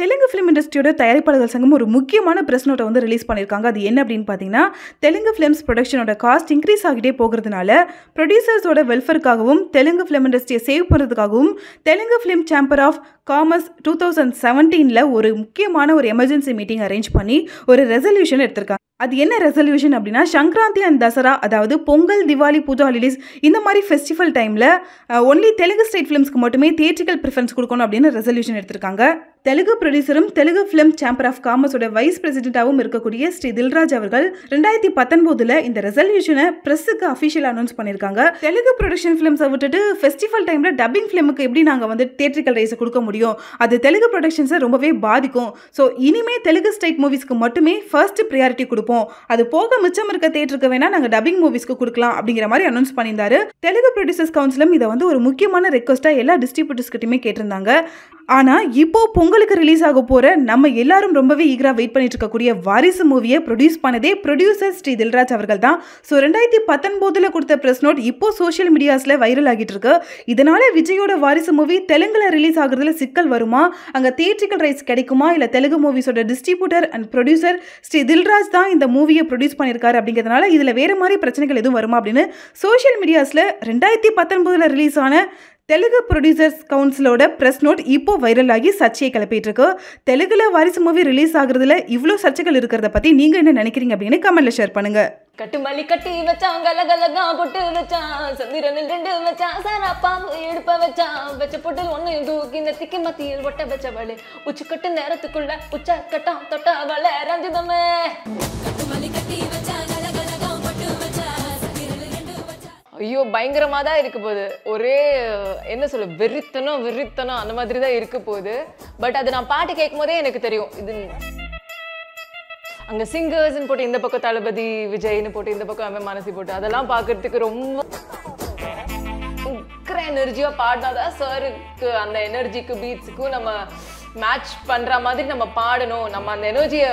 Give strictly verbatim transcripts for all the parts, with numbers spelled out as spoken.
Telugu film industry Thayari Padal Sangam oru mukkiyamaana press note vandu release pannirukanga அது என்ன அப்படினு பாத்தீங்கன்னா Telugu films production oda cost increase ஆகிட்டே போகிறதுனால producers oda welfare காகவும் Telugu film industry save பண்றதுக்காகவும் Telugu Film Chamber of Commerce twenty seventeen la oru mukkiyamaana oru emergency meeting arrange பண்ணி oru resolution எடுத்திருக்காங்க அது என்ன resolution அப்படினா சங்கராந்தி and தசரா அதாவது Pongal Diwali Pooja holidays இந்த மாதிரி ஃபெஸ்டிவல் டைம்ல only Telugu state films க்கு மட்டுமே theatrical preference கொடுக்கணும் அப்படின resolution எடுத்திருக்காங்க Telugu producer um Telugu Film Chamber of Commerce oda vice president ஆவும் இருக்கக்கூடிய ஸ்ரீ தில் ராஜ் அவர்கள் twenty nineteen ல இந்த resolution ஐ press க்கு official announce பண்ணிருக்காங்க Telugu production films அ விட்டுட்டு ஃபெஸ்டிவல் டைம்ல dubbing film க்கு எப்படி நாங்க வந்து theatrical rights கொடுக்க முடியும் அது Telugu productions ஐ ரொம்பவே பாதிக்கும் சோ இனிமே Telugu state movies க்கு மட்டுமே first priority கொடு அது போக மிச்சம் இருக்க தியேட்டருக்கு வேணா நாங்க டப்பிங் மூவிஸ்க்கு கொடுக்கலாம் அப்படிங்கற மாதிரி அனௌன்ஸ் பண்ணியிருந்தாரு தெலுங்கு ப்ரொடியூசர்ஸ் கவுன்சிலும் இத வந்து ஒரு முக்கியமான ரிக்வெஸ்டா எல்லா டிஸ்ட்ரிபியூட்டர்ஸ் கிட்டயுமே கேட்டிருந்தாங்க ஆனா இப்போ பொங்கலுக்கு ரிலீஸ் ஆக போற நம்ம எல்லாரும் ரொம்பவே ஈகரா வெயிட் பண்ணிட்டு இருக்க கூடிய வாரிசு மூவியை ப்ரொடியூஸ் பண்ணதே ப்ரொடியூசர் ஸ்ரீ தில் ராஜ் அவர்கள்தான் சோ twenty nineteen ல கொடுத்த பிரஸ் நோட் இப்போ சோஷியல் மீடியாஸ்ல வைரல் ஆகிட்டு இருக்கு இதனால விஜயோட வாரிசு மூவி தெலுங்குல ரிலீஸ் ஆகுறதுல சிக்கல் வருமா அங்க தியேட்ரிக்கல் ரைட்ஸ் கிடைக்குமா இல்ல தெலுங்கு மூவிஸோட distributor and producer Sri Dil Raj தான் இந்த மூவியை ப்ரொடியூஸ் பண்ணிருக்காரு அப்படிங்கிறதுனால இதுல வேற மாதிரி பிரச்சனைகள் எதுவும் வருமா அப்படினு சோஷியல் மீடியாஸ்ல twenty nineteen ல ரிலீஸ் ஆன Telugu Producers Council oda press note ipo viral agi sarchai kelapittu irukku Telugu la varisu movie release aguradhula ivlo sarchaigal irukkradha patti neenga enna nenikringa appadinu comment la share panunga kattumali katti vecha galagalaga pottu vecha sandiranil rendu vecha sara paavu edupa vecha vecha pottil onnu dooki nettikki mathiyil otta vecha vale uchukattu nerathukulla ucha kattam totta vale ranjidame kattumali katti vecha galagalaga pottu vecha sandiranil rendu vecha ayyo bayangaramada irukkubodu ஒரே என்ன சொல்ல வெறித்தனோ வெறித்தனோ அந்த மாதிரி தான் இருக்க போகுது but அது நான் பாட்டு கேட்கும்போதே எனக்கு தெரியும் இது அங்க சிங்கர்ஸ் ன்னு போட்டு இந்த பக்கம் தளபதி விஜய் ன்னு போட்டு இந்த பக்கம் அவன் மனசி போட்டு அதெல்லாம் பார்க்கிறதுக்கு ரொம்ப உக்கிர எனர்ஜியா பாடுனாதான் சாருக்கு அந்த எனர்ஜிக்கு பீட்ஸ்க்கு நம்ம மேட்ச் பண்ற மாதிரி நம்ம பாடணும் நம்ம அந்த எனர்ஜியை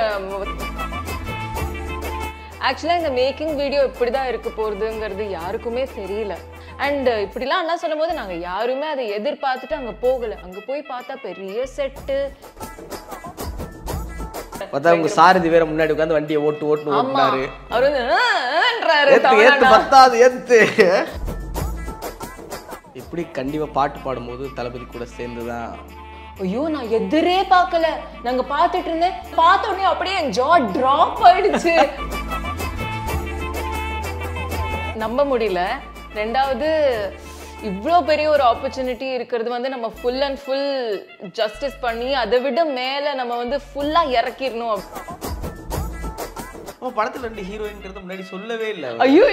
Actually, in the making video, we are going to do this. And if you are saying that, we are going to go there. We are going to reset. You are going to go there. You are going to go there. ஐயோ நான் எதிரே பார்க்கல நாங்க பார்த்துட்டு இருந்தேன் பார்த்த உடனே அப்படியே ஜா டிராப் ஆயிடுச்சு நம்ப முடியல இரண்டாவது இவ்ளோ பெரிய ஒரு opportunity இருக்குது வந்து நம்ம full and full justice பண்ணி அதை விட மேல நம்ம வந்து ஃபுல்லா இறக்கிரணும் அப்ப படத்துல ரெண்டு ஹீரோயின்ங்கிறது முன்னாடி சொல்லவே இல்ல ஐயோ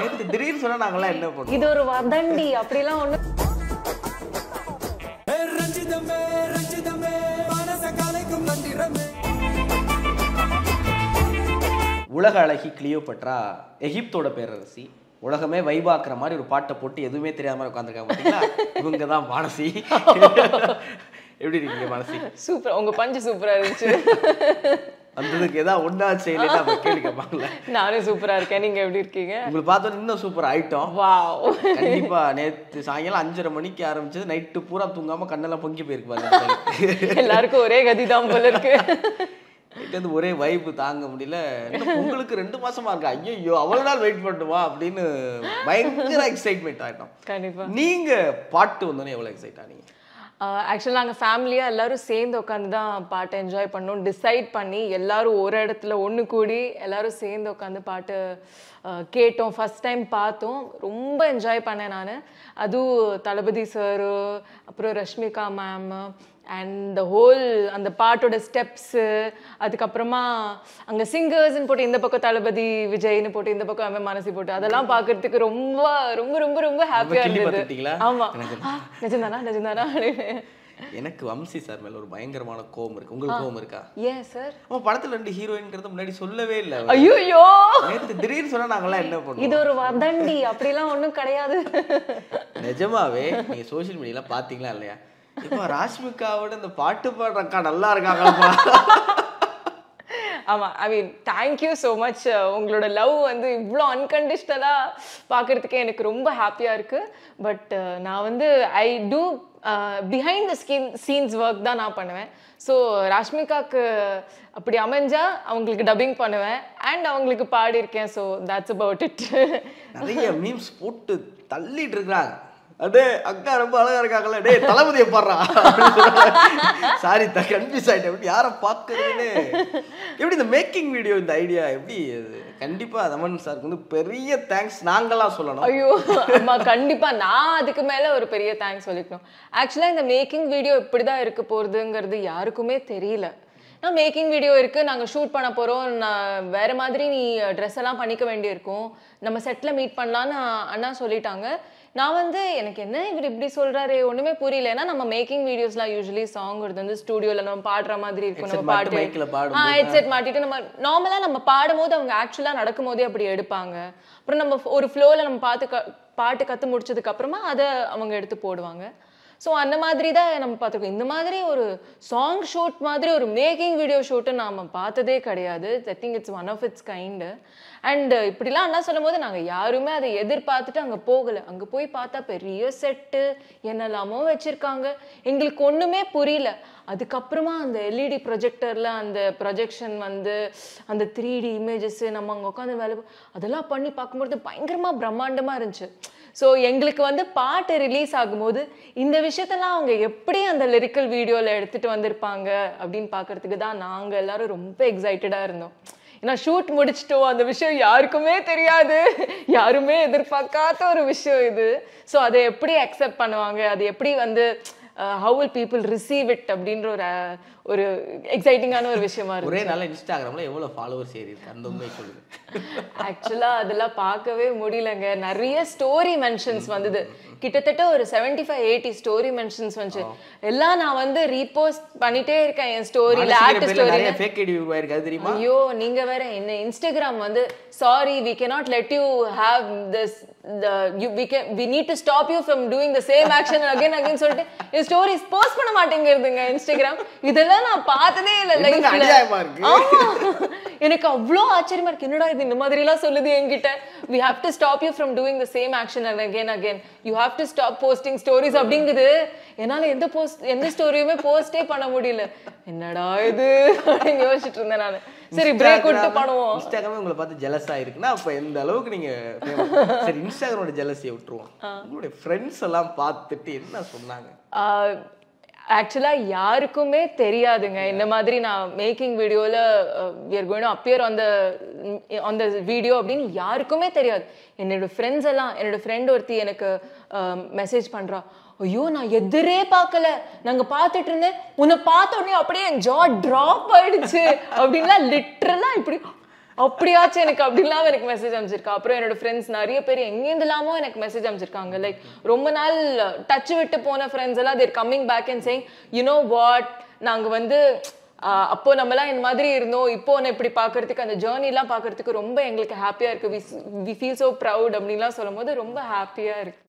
நேத்து திடீர்னு சொன்னா நாங்க எல்லாம் என்ன பண்ணுவோம் இது ஒரு வதந்தி அப்படி எல்லாம் ஒண்ணு உலக அழகி கிளியோபட்ரா எகிப்தோட பேரரசி உலகமே வைபாக்குற மாதிரி ஒரு பாட்டை போட்டு எதுவுமே தெரியாம உட்கார்ந்திருக்காங்க பாத்தீங்களா இவங்க தான் வானசி எப்படி இருக்கீங்க வானசி சூப்பர் உங்க பஞ்சு சூப்பரா இருந்துச்சு அந்ததுக்கு ஏதா ஒண்ணா செய்யலனா கேளுங்க பாங்கள நானே சூப்பரா இருக்கேன் நீங்க எப்படி இருக்கீங்க உங்களுக்கு பார்த்தா இன்னும் சூப்பர் ஐட்டம் வாவ் கண்டிப்பா நேத்து சாயங்காலம் five thirty மணிக்கு ஆரம்பிச்சது நைட் பூரா தூங்காம கண்ணெல்லாம் பொங்கி போய் இருக்கு பாருங்க எல்லாருக்கும் ஒரே கதி தான் போல இருக்கு இந்தது ஒரே வைப் தாங்க முடியல உங்களுக்கு ரெண்டு மாசமா இருக்கு ஐயோ அவ்வளவு நாள் வெயிட் பண்ணுமா அப்படினு பயங்கர எக்சைட்மென்ட் ஆயிட்டோம் கண்டிப்பா நீங்க பாட்டு வந்தனே எவ்வளவு எக்சைட் ஆனீங்க ஆக்சுவலா நாங்க ஃபேமிலியா எல்லாரும் சேர்ந்து உட்கார்ந்து தான் பாட்டு என்ஜாய் பண்ணோம் டிசைட் பண்ணி எல்லாரும் ஒரு இடத்துல ஒன்னு கூடி எல்லாரும் சேர்ந்து உட்கார்ந்து பாட்டு கேட்டோம் ஃபர்ஸ்ட் டைம் பார்த்தோம் ரொம்ப என்ஜாய் பண்ணேன் நான் அது தளபதி சார் அப்புறம் Rashmika ma'am and the whole and the part oda steps adukapprama anga singers nu potu indha pakka thalabadi vijay nu potu indha pakka avamir manasi potu adala paakradhukku romba romba romba romba happy ah irundha aama najendana najendana எனக்கு Vamsi sir மேல ஒரு பயங்கரமான கோபம் இருக்கு உங்களுக்கு கோபம் இருக்கா ஏன் சார் அப்ப படத்துல ரெண்டு ஹீரோயின்ங்கிறது முன்னாடி சொல்லவே இல்ல ஐயோ நேத்து திடீர்னு சொன்னா நாங்க எல்லாம் என்ன பண்ணுவோம் இது ஒரு வதந்தி அப்படி எல்லாம் ஒண்ணும் கிடையாது நிஜமாவே நீங்க சோஷியல் மீடியால பாத்தீங்களா இல்லையா இப்ப ராஷ்மிகாவோட அந்த பாட்டு பாடுறக்கா நல்லா இருக்காங்கப்பா ஆமா I mean thank you so much உங்களோட லவ் வந்து இவ்ளோ unconditionally பாக்கிறதுக்கே எனக்கு ரொம்ப ஹாப்பியா இருக்கு பட் நான் வந்து I do Uh, behind the skin, scenes work da na pannuven. So Rashmika ku appadi amanja avangalukku dubbing pannuven and avangalukku paadi iruken. So that's about it. Nariya memes potu thalli irukranga. Ade akka romba alaga irukkaala dey thalabudhiya parra. Sorry da confuse aidam. Yara paakkuradene. Eppadi the making video the idea eppadi kandipa Raman sir ku periya thanks naangala sollanum. Ayyo amma kandipa na adukku mela oru periya thanks solikkom. Actually in the making video eppadi da irukku porudungiradhu yarukume theriyala. Na making video irukku naanga shoot panna porom na vera maadhiri nee dress alla panika vendi irukum nama set la meet pannala na anna solitaanga. I வந்து எனக்கு என்ன இவர் இப்படி சொல்றாரே ஒண்ணுமே புரியலனா நம்ம making வீடியோஸ்ல usually song வருது வந்து ஸ்டுடியோல நம்ம பாடுற மாதிரி இருக்கும் நம்ம பாட்டு மைக்ல பாடுறோம் ஆ ஹெட்செட் மாட்டிட்டு நம்ம நார்மலா நம்ம பாடும்போது அவங்க एक्चुअली நடக்கும்போதே அப்படி எடுப்பாங்க அப்புறம் நம்ம ஒரு ஃப்ளோல நம்ம பாத்து பாட்டு கத்து முடிச்சதுக்கு அப்புறமா அத அவங்க எடுத்து போடுவாங்க சோ அந்த மாதிரி தான் நம்ம பாத்துக்கோம் இந்த மாதிரி ஒரு சாங் ஷூட் மாதிரி ஒரு மேக்கிங் வீடியோ ஷூட் நாம பார்த்ததே கிடையாது I think it's one of its kind And இப்படிலாம் அண்ணா சொல்லும்போது நாங்க யாருமே அதை எதிர்பார்த்துட்டு அங்க போகல அங்க போய் பார்த்தா பெரிய செட் என்னலாமோ வெச்சிருக்காங்க எங்களுக்கு ஒண்ணுமே புரியல அதுக்கு அப்புறமா அந்த எல்இடி ப்ரொஜெக்டர்ல அந்த ப்ரொஜெக்ஷன் வந்து அந்த three D images நம்ம அங்க உட்கார்ந்து வேலை அதெல்லாம் பண்ணி பாக்கும்போது பயங்கரமா பிரம்மாண்டமா இருந்துச்சு சோ எங்களுக்கு வந்து பாட்டு ரிலீஸ் ஆகும்போது இந்த விஷயத்தலாம் அவங்க எப்படி அந்த லிரிக்கல் வீடியோல எடுத்துட்டு வந்திருப்பாங்க அப்படிን பாக்கிறதுக்கு தான் நாங்க எல்லாரும் ரொம்ப எக்ஸைட்டடா இருந்தோம் I shoot mudichittom and the vishayam yarukume theriyadu yarume edirpaakatha oru vishayam idu so adu eppadi accept pannuvaanga adu eppadi vandu how will people receive it abindra oru exciting ana oru vishayama irundhu ore nalla instagram la evlo followers eriruka andha umai solluga actually adala paakave mudiyalanga nariya story mentions vandhudu கிட்டத்தட்ட ஒரு seventy-five eighty story mentions வந்து எல்லாம் நான் வந்து repost பண்ணிட்டே இருக்கேன் என் ஸ்டோரியில add ஸ்டோரியில நிறைய fake ID போயிருக்கு அது தெரியுமா ஐயோ நீங்க வேற என்ன இன்ஸ்டாகிராம் வந்து sorry we cannot let you have this the you we, can, we need to stop you from doing the same action again again சொல்லிட்டு இந்த ஸ்டோரிஸ் போஸ்ட் பண்ண மாட்டேங்கிறதுங்க இன்ஸ்டாகிராம் இதெல்லாம் நான் பார்த்ததே இல்ல லைஃப்ல அநியாயமா இருக்கு ஆமா எனக்கு அவ்ளோ ஆச்சரியமா இருக்கு என்னடா இது இந்த மாதிரி எல்லாம் சொல்லுது என்கிட்ட we have to stop you from doing the same action and again again you have to stop posting stories அப்படிங்குது என்னால எந்த போஸ்ட் எந்த ஸ்டோரியுமே போஸ்டே பண்ண முடியல என்னடா இது அப்படிங்க யோசிச்சிட்டு இருந்தேன் நான் சரி பிரேக் விட்டு பண்ணுவோம் இன்ஸ்டாகிராமே உங்களை பார்த்து ஜெலஸா இருக்குனா அப்ப இந்த அளவுக்கு நீங்க சரி இன்ஸ்டாகிராமோட ஜெலஸியை விட்டுருவோம் உங்களுடைய फ्रेंड्स எல்லாம் பார்த்துட்டு என்ன சொன்னாங்க actually யாருக்குமே தெரியாதுங்க இந்த மாதிரி நான் மேக்கிங் வீடியோல we are going to appear on the on the video அப்படினு யாருக்குமே தெரியாது என்னோட फ्रेंड्स எல்லாம் என்னோட friend ஒருத்தி எனக்கு மெசேஜ் பண்றா ஐயோ நான் எதிரே பார்க்கல நாங்க பார்த்துட்டு இருந்தே உன்னை பார்த்த உடனே அப்படியே ஜா டிராப் ஆயிடுச்சு அப்படினா லிட்டரலா இப்படி அப்படியாச்சு எனக்கு அப்படிலாம் எனக்கு மெசேஜ் அனுப்பிச்சிருக்கா அப்புறம் என்னோட ஃப்ரெண்ட்ஸ் நிறைய பேர் எங்கேருந்துலாமோ எனக்கு மெசேஜ் அனுப்பிச்சிருக்காங்க லைக் ரொம்ப நாள் டச் விட்டு போன ஃப்ரெண்ட்ஸ் எல்லாம் they're coming back and saying you know what நாங்க வந்து அப்போ நம்மலாம் இந்த மாதிரி இருந்தோம் இப்போ நான் இப்படி பார்க்கறதுக்கு அந்த ஜேர்னிலாம் பார்க்கறதுக்கு ரொம்ப எங்களுக்கு ஹாப்பியா இருக்கு வி ஃபீல் சோ ப்ரவுட் அப்படின்லாம் சொல்லும்போது ரொம்ப ஹாப்பியா இருக்கு